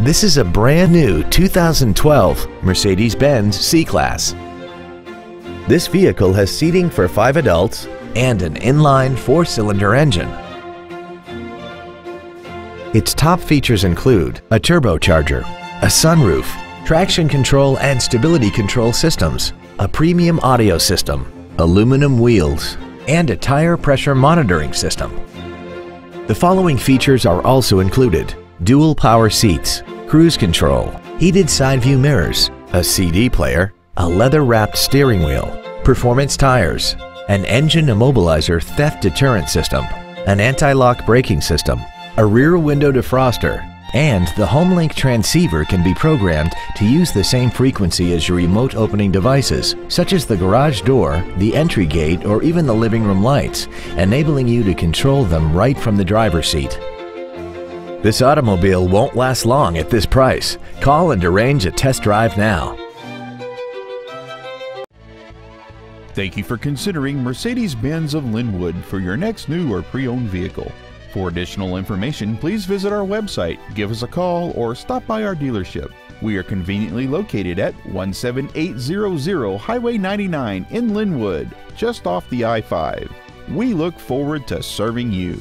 This is a brand new 2012 Mercedes-Benz C-Class. This vehicle has seating for 5 adults and an inline 4-cylinder engine. Its top features include a turbocharger, a sunroof, traction control and stability control systems, a premium audio system, aluminum wheels, and a tire pressure monitoring system. The following features are also included: dual power seats, cruise control, heated side view mirrors, a CD player, a leather-wrapped steering wheel, performance tires, an engine immobilizer theft deterrent system, an anti-lock braking system, a rear window defroster, and the HomeLink transceiver can be programmed to use the same frequency as your remote opening devices, such as the garage door, the entry gate, or even the living room lights, enabling you to control them right from the driver's seat. This automobile won't last long at this price. Call and arrange a test drive now. Thank you for considering Mercedes-Benz of Lynnwood for your next new or pre-owned vehicle. For additional information, please visit our website, give us a call, or stop by our dealership. We are conveniently located at 17800 Highway 99 in Lynnwood, just off the I-5. We look forward to serving you.